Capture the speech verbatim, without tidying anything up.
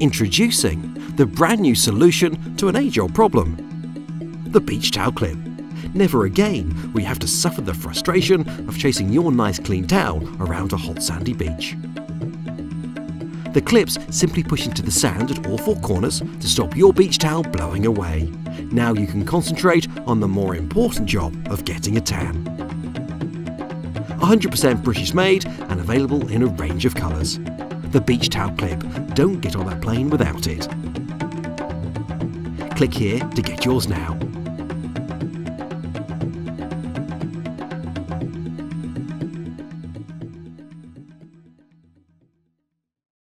Introducing the brand new solution to an age-old problem, the beach towel clip. Never again will you have to suffer the frustration of chasing your nice clean towel around a hot sandy beach. The clips simply push into the sand at all four corners to stop your beach towel blowing away. Now you can concentrate on the more important job of getting a tan. one hundred percent British made and available in a range of colours. The beach towel clip. Don't get on that plane without it. Click here to get yours now.